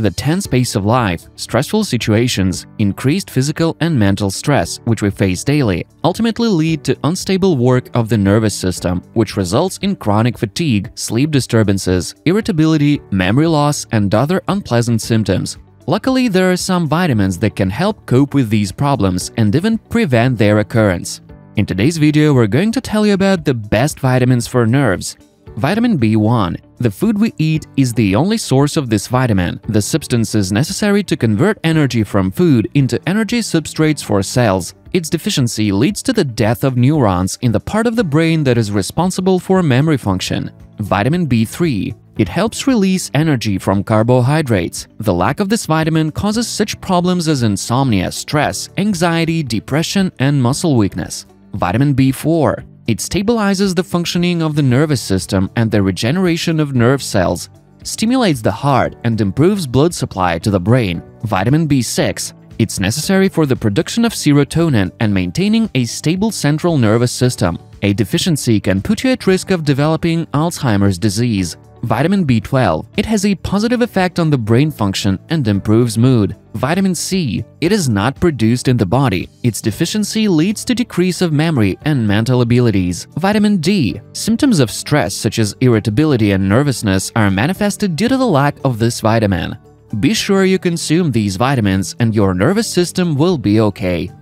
the tense pace of life, stressful situations, increased physical and mental stress, which we face daily, ultimately lead to unstable work of the nervous system, which results in chronic fatigue, sleep disturbances, irritability, memory loss, and other unpleasant symptoms. Luckily, there are some vitamins that can help cope with these problems and even prevent their occurrence. In today's video, we're going to tell you about the best vitamins for nerves. Vitamin B1. The food we eat is the only source of this vitamin. The substance is necessary to convert energy from food into energy substrates for cells. Its deficiency leads to the death of neurons in the part of the brain that is responsible for memory function. Vitamin B3. It helps release energy from carbohydrates. The lack of this vitamin causes such problems as insomnia, stress, anxiety, depression, and muscle weakness. Vitamin B4. It stabilizes the functioning of the nervous system and the regeneration of nerve cells, stimulates the heart, and improves blood supply to the brain. Vitamin B6. It's necessary for the production of serotonin and maintaining a stable central nervous system. A deficiency can put you at risk of developing Alzheimer's disease. Vitamin B12. It has a positive effect on the brain function and improves mood. Vitamin C. It is not produced in the body. Its deficiency leads to decrease of memory and mental abilities. Vitamin D. Symptoms of stress such as irritability and nervousness are manifested due to the lack of this vitamin. Be sure you consume these vitamins and your nervous system will be okay.